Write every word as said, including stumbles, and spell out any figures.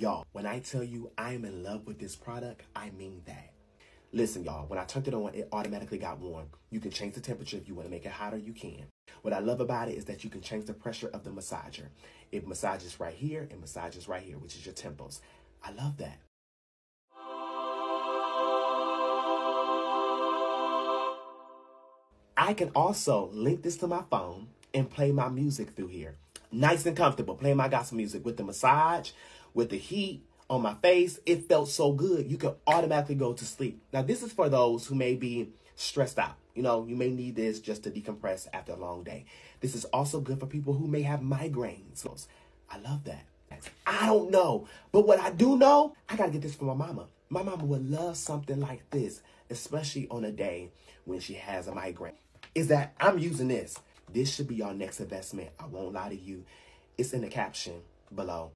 Y'all, when I tell you I'm in love with this product, I mean that. Listen, y'all, when I turned it on, it automatically got warm. You can change the temperature if you want to make it hotter, you can. What I love about it is that you can change the pressure of the massager. It massages right here, it massages right here, which is your temples. I love that. I can also link this to my phone and play my music through here. Nice and comfortable, playing my gospel music with the massage, with the heat on my face. It felt so good. You could automatically go to sleep. Now, this is for those who may be stressed out. You know, you may need this just to decompress after a long day. This is also good for people who may have migraines. I love that. I don't know, but what I do know, I got to get this for my mama. My mama would love something like this, especially on a day when she has a migraine, is that I'm using this. This should be your next investment. I won't lie to you. It's in the caption below.